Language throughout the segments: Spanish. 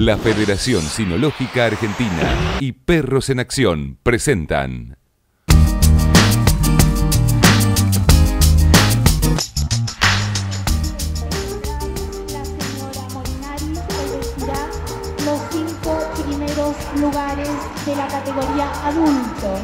La Federación Cinológica Argentina y Perros en Acción presentan... los 5 primeros lugares de la categoría adultos.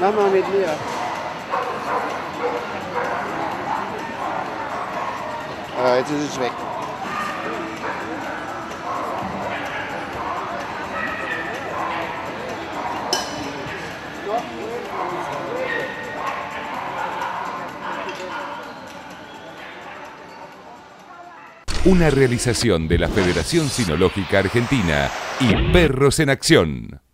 Vamos, mi tío. Ah, jetzt ist es weg. Una realización de la Federación Cinológica Argentina y Perros en Acción.